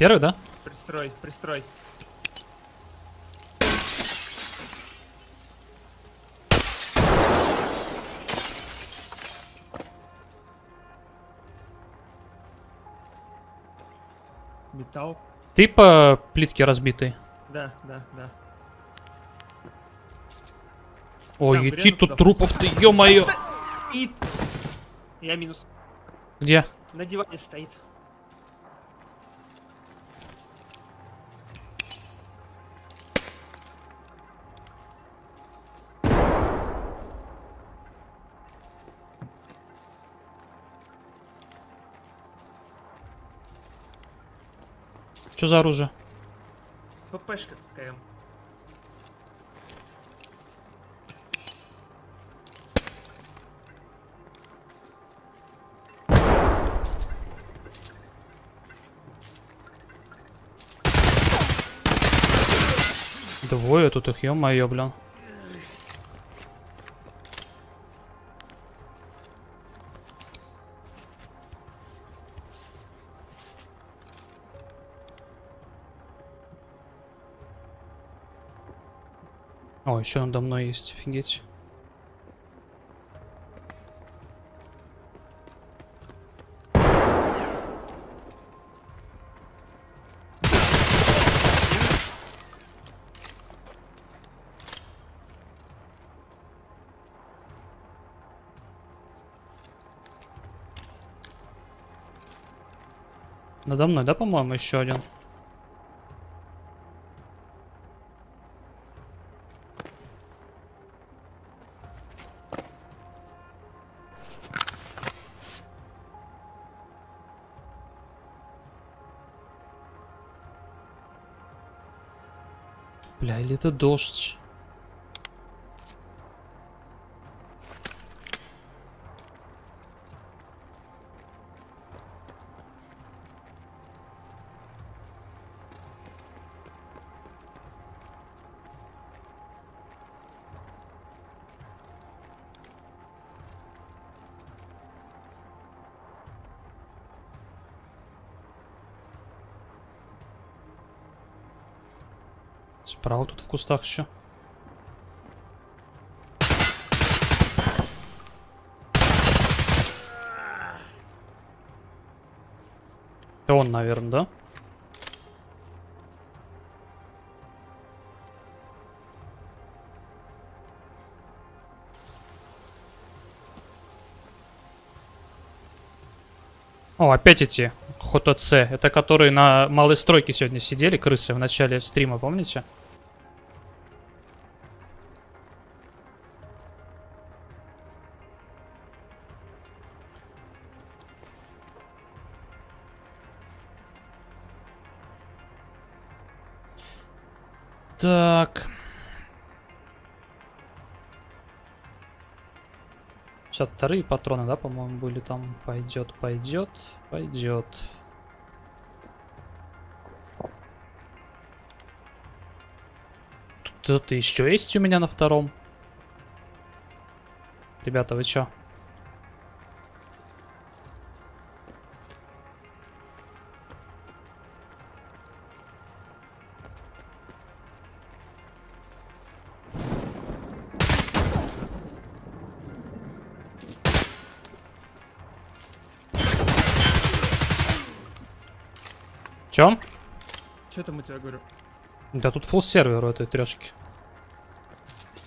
Первый, да? Пристрой, пристрой. Металл. Ты по плитке разбитый? Да, да, да. Ой, идти тут трупов-то, ё-моё! Я минус. Где? На диване стоит. Что за оружие? ППшка такая. Двое тут их, ё-моё, блин. О, еще надо мной есть, офигеть. Надо мной, да, по-моему, еще один. Бля, или это дождь? Справа тут в кустах еще. Это он, наверное, да? О, опять эти ХТЦ. Это которые на малой стройке сегодня сидели, крысы, в начале стрима, помните? Так. Сейчас вторые патроны, да, по-моему, были там. Пойдет, пойдет, пойдет. Тут еще есть у меня на втором. Ребята, вы чё? Чё? Чё там у тебя, говорю? Да тут фулл сервер у этой трешки.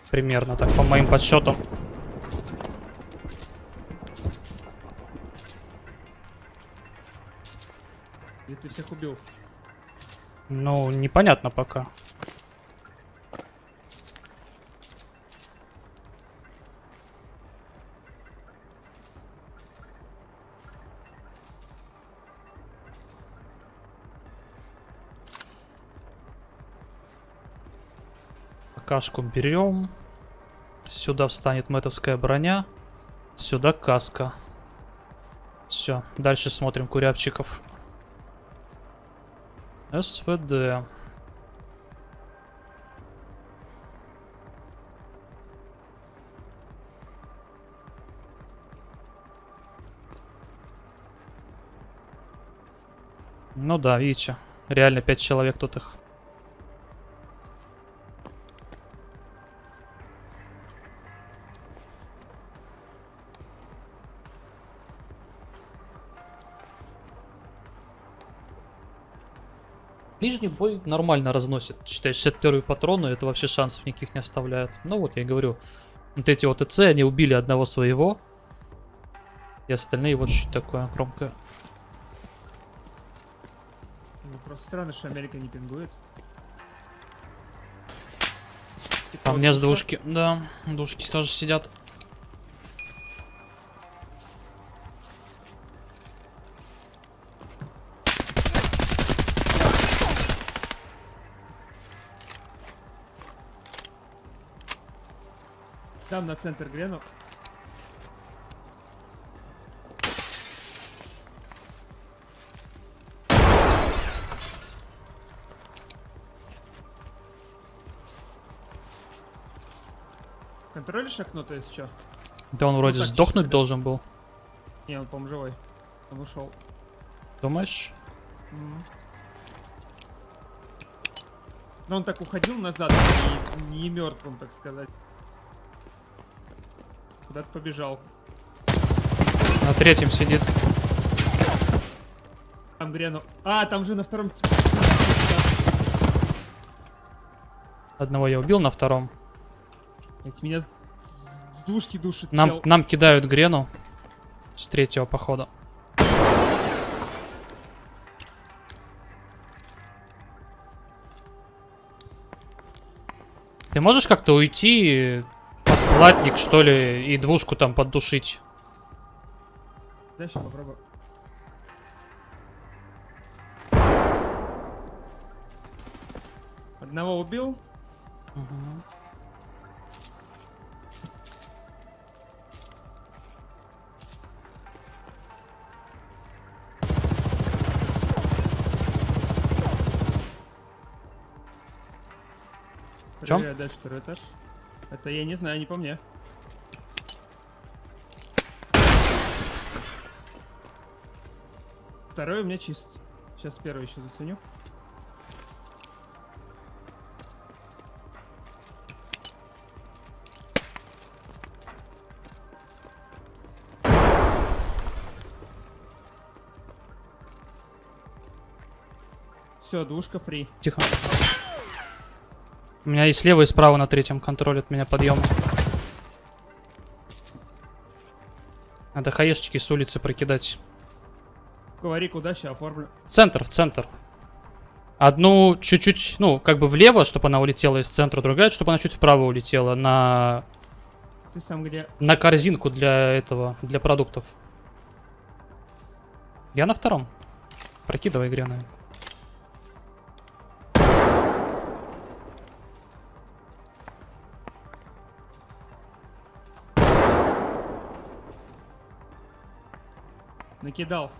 Примерно так, по моим подсчетам. И ты всех убил? Ну, непонятно пока. Кашку берем. Сюда встанет мэтовская броня. Сюда каска. Все. Дальше смотрим курябчиков. СВД. Ну да, видите. Реально 5 человек тут их. Ближний бой нормально разносит. Считай, 61-й патрон, это вообще шансов никаких не оставляет. Ну вот, я и говорю. Вот эти вот ТЦ, они убили одного своего. И остальные вот что такое, кромка. Ну, просто странно, что Америка не пингует. Типа, а у меня с двушки, да, двушки тоже сидят. Там на центр гренок. Контролишь окно-то, если что? Да он вроде сдохнуть должен был. Не, он, по-моему, живой. Он ушел. Думаешь? Но он так уходил назад, не мертвым, так сказать. Куда-то побежал. На третьем сидит. Там гряну. А, там же на втором. Одного я убил на втором. Эти меня с двушки душит. Нам кидают грену. С третьего похода. Ты можешь как-то уйти? Латник, что ли, и двушку там поддушить. Да, сейчас попробую. Одного убил. В чем? Дальше второй этаж. Это я не знаю, не по мне. Второй у меня чист. Сейчас первый еще заценю. Все, двушка фри. Тихо. У меня и слева, и справа на третьем контролят меня подъем. Надо хаешечки с улицы прокидать. Говори, куда сейчас оформлю. Центр, в центр. Одну чуть-чуть, ну, как бы влево, чтобы она улетела из центра, другая, чтобы она чуть вправо улетела на... Ты сам где? На корзинку для этого, для продуктов. Я на втором. Прокидывай, гряной. Накидал.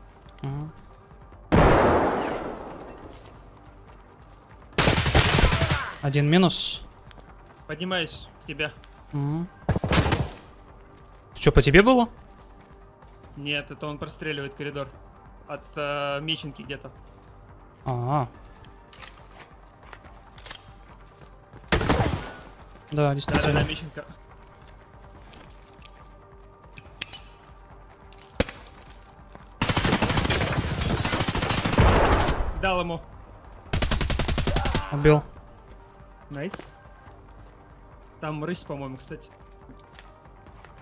Один минус. Поднимаюсь к тебе. Что, по тебе было? Нет, это он простреливает коридор. От меченки где-то. Да, действительно. Да, меченка. Дал ему. Убил. Найс. Там рысь, по-моему, кстати.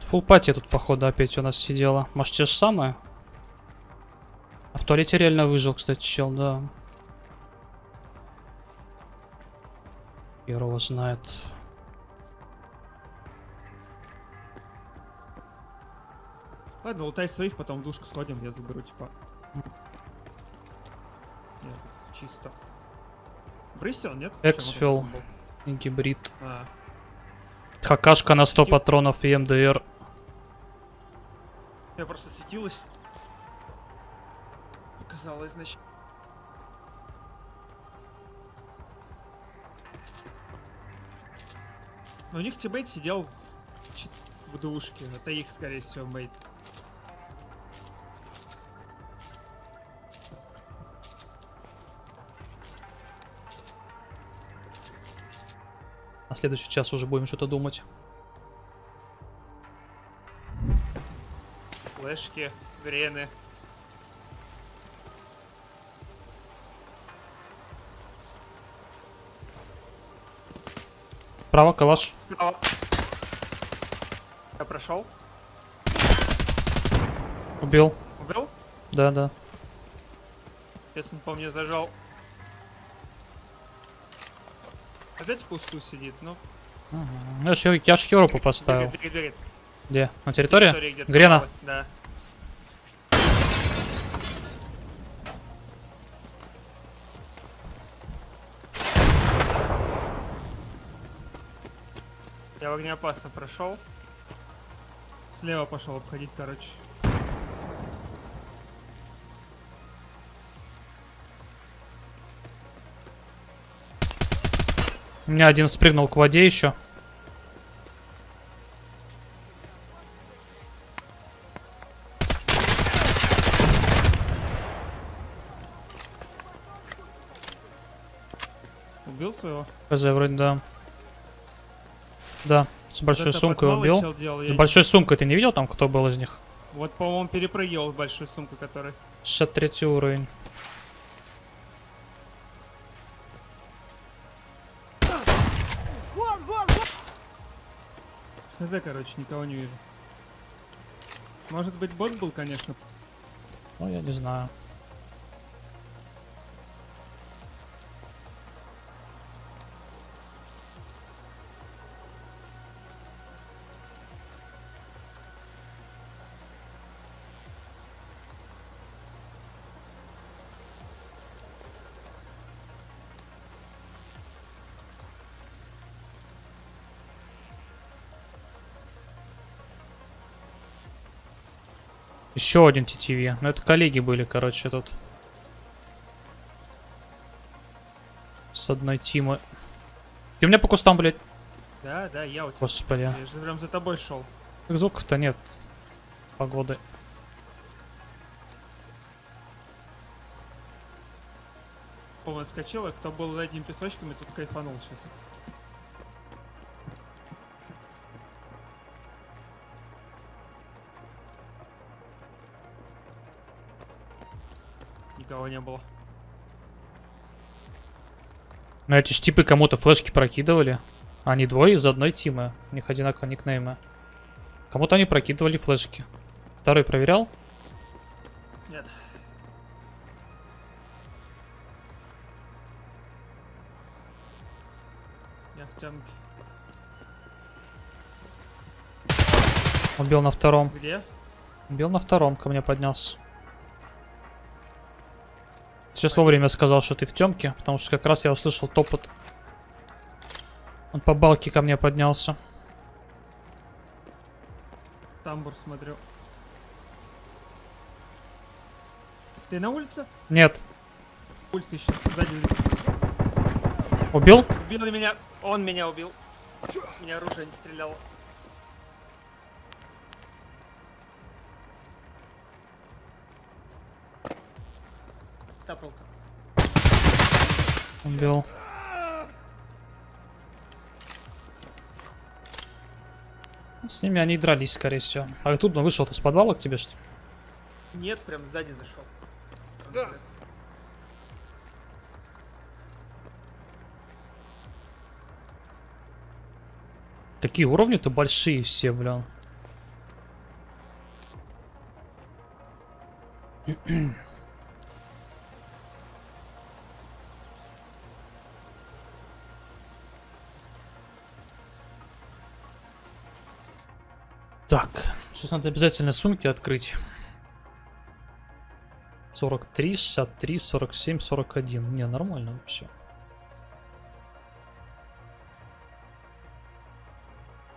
Фулл пати тут, походу, опять у нас сидела. Может, те же самое? А в туалете реально выжил, кстати, чел, да. Херово знает. Ладно, лутай своих, потом в душку сходим, я заберу, типа. Нет, чисто. Брисел, нет? Эксфил. Гибрид. Хакашка на 100 патронов и МДР. Я просто светилась. Оказалось, значит. Но у них тиммейт сидел в двушке. Это их, скорее всего, мейт. На следующий час уже будем что-то думать. Флешки, грены. Право, калаш. Право. Я прошел. Убил. Убил? Да, да. Сейчас он по мне зажал. Опять в кусту сидит, ну. Угу. Я ж Херопу поставил. Дырит. Где? На территории? Грена. Да. Я в огнеопасно прошел. Слева пошел обходить, короче. У меня один спрыгнул к воде еще. Убил своего? КЗ вроде, да. Да, с большой сумкой убил. С большой сумкой ты не видел там, кто был из них? Вот, по-моему, перепрыгивал с большой сумкой, который... 63 уровень. Да, короче, никого не вижу. Может быть, бот был, конечно. Ну, я не знаю. Еще один ТТВ. Но это коллеги были, короче, тут. С одной тимы. Ты у меня по кустам, блядь. Да, да, я у тебя. Господи. Я же прям за тобой шел. Так звуков-то нет. Погоды. О, он отскочил, а кто был за одним песочком и тут кайфанул сейчас. Никого не было. Но эти ж типы кому-то флешки прокидывали. Они двое из одной тимы. У них одинаковые никнеймы. Кому-то они прокидывали флешки. Второй проверял? Нет. Я в темке. Убил на втором. Где? Убил на втором, ко мне поднялся. Сейчас вовремя сказал, что ты в темке, потому что как раз я услышал топот. Он по балке ко мне поднялся. Тамбур смотрю. Ты на улице? Нет. Улица еще сзади. Убил? Убил меня. Он меня убил. У меня оружие не стреляло. Убил. С ними они дрались, скорее всего. А тут он вышел-то с подвала к тебе, что ли? Нет, прям сзади зашел. Да. Такие уровни-то большие все, блин. Так, сейчас надо обязательно сумки открыть. 43, 63, 47, 41. Не, нормально вообще.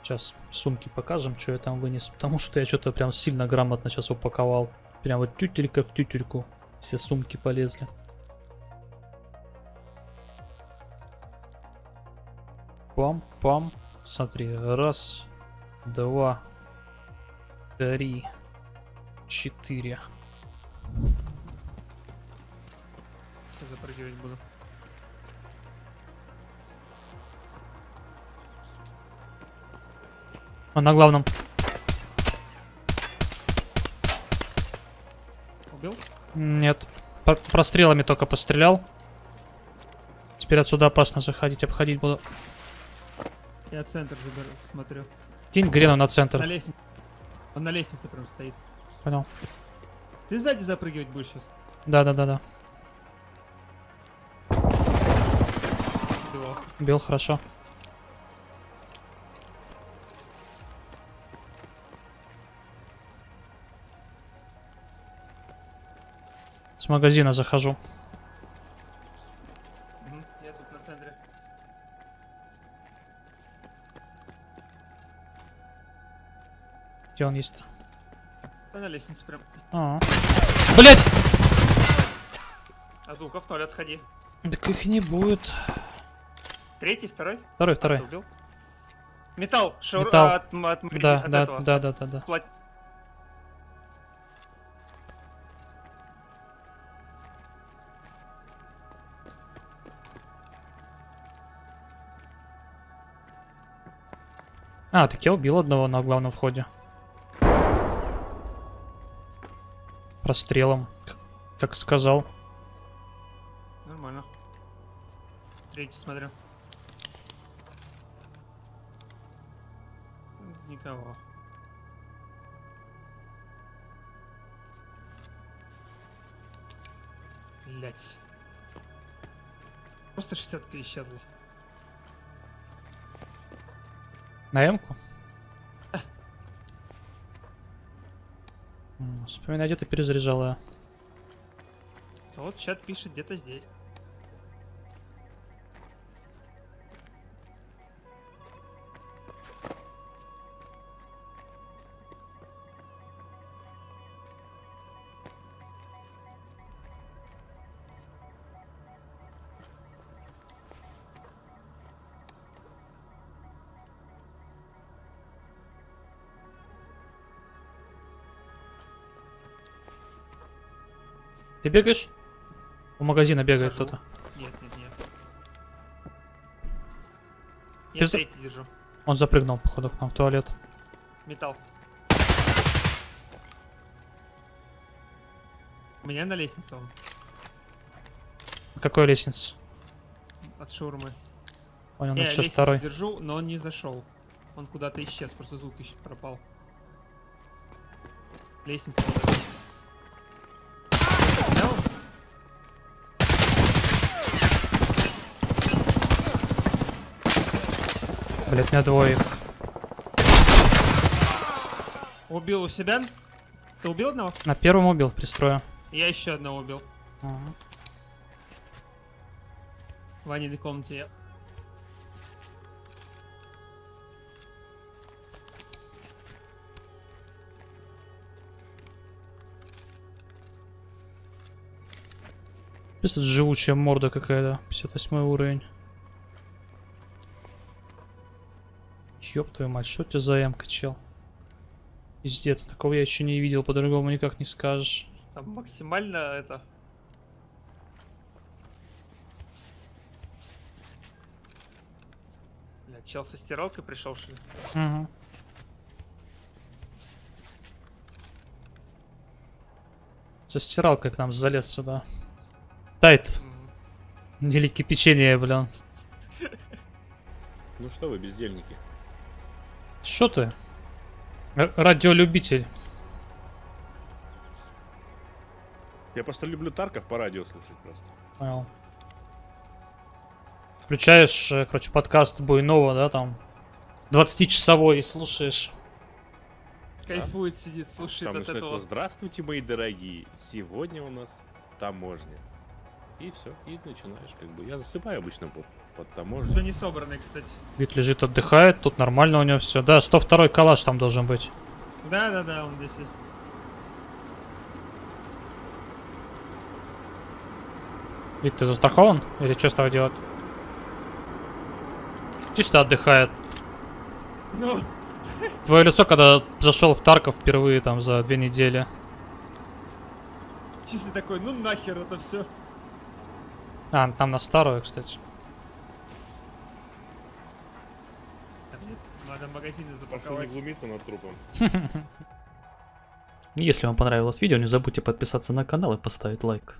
Сейчас сумки покажем, что я там вынес. Потому что я что-то прям сильно грамотно сейчас упаковал. Прям вот тютелька в тютельку. Все сумки полезли. Пам-пам. Смотри, раз, два... 3, 4. Запрыгивать буду. Он на главном. Убил? Нет. Прострелами только пострелял. Теперь отсюда опасно заходить, обходить буду. Я центр заберу, смотрю. Кинь грену на центр. На лестнице. Он на лестнице прям стоит. Понял. Ты сзади запрыгивать будешь сейчас? Да. Бил, хорошо. С магазина захожу. Я тут на центре. Где он есть? На лестнице прям. Блять! А звуков ноль, отходи. Так их не будет. Третий, второй? Второй. Металл, шоу от да. А, так я убил одного на главном входе. Прострелом, как сказал. Нормально. Третий, смотрю. Никого. Блять. Просто 60 перещадло. На М-ку? Вспоминаю, где-то перезаряжал я. Вот чат пишет, где-то здесь. Ты бегаешь? У магазина бегает кто-то. Нет. Я третий держу. Он запрыгнул, походу, к нам в туалет. Металл. У меня на лестнице он. Какой лестница? От шаурмы. Понял, ну сейчас второй. Я держу, но он не зашел. Он куда-то исчез, просто звук еще пропал. Лестница. Блять, меня двоих. Убил у себя? Ты убил одного? На первом убил, пристрою. Я еще одного убил. В ванильной комнате я. Просто живучая морда какая-то. 58 уровень. Ёб твою мать, что у тебя за эмка, чел? Пиздец, такого я еще не видел, по-другому никак не скажешь. Там максимально это... Бля, чел со стиралкой пришел, что ли? Угу. Со стиралкой к нам залез сюда. Тайт. Великие печенье, блин. Ну что вы, бездельники? Что ты? Радиолюбитель. Я просто люблю Тарков по радио слушать просто. Понял. Включаешь, короче, подкаст Буйнова, да, там, 20-часовой, и слушаешь. Кайфует, сидит, слушает от этого. Здравствуйте, мои дорогие. Сегодня у нас таможня. И все, и начинаешь, как бы. Я засыпаю обычно под таможню. Все не собранный, кстати. Вид лежит, отдыхает, тут нормально у него все. Да, 102-й калаш там должен быть. Да, он здесь есть. Вид, ты застрахован? Или что с тобой делать? Чисто отдыхает. Ну. Твое лицо, когда зашел в Тарков впервые там за 2 недели. Чисто такой, ну нахер это все. А, там на старую, кстати. рядом магазины запаковать. Не глумиться над трупом. Если вам понравилось видео, не забудьте подписаться на канал и поставить лайк.